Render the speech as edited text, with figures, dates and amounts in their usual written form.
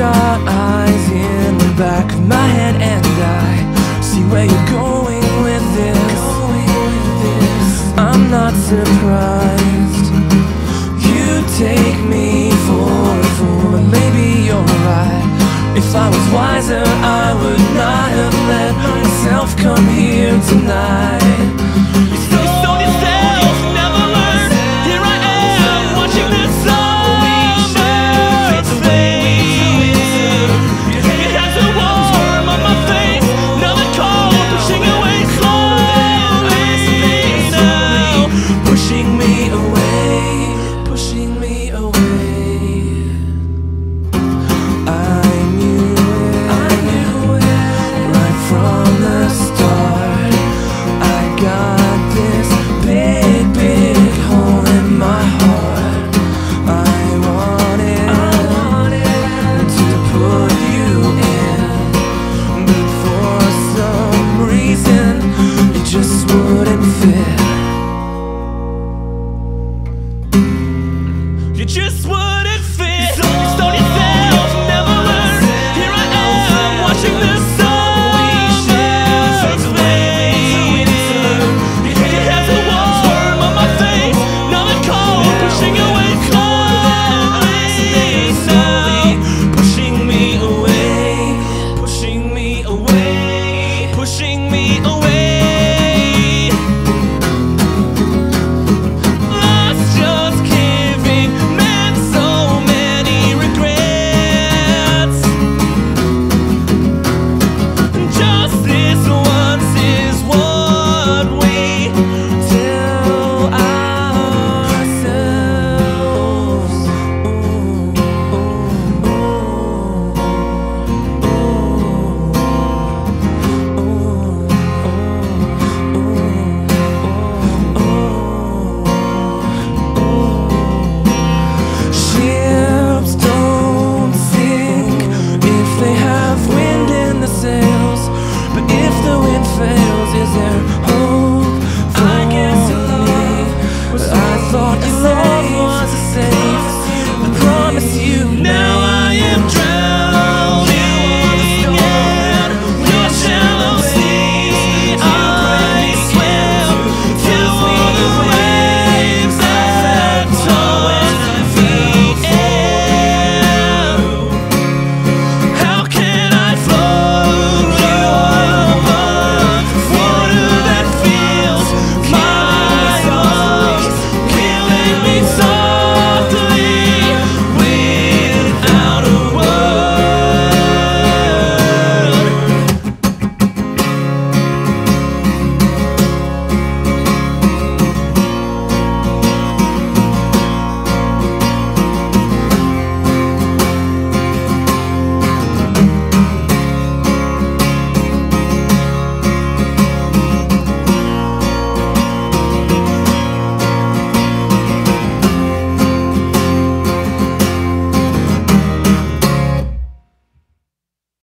got eyes in the back of my head, and I see where you're going with this. I'm not surprised. You take me for a fool, and maybe you're right. If I was wiser, I would not have let myself come here tonight. Just one.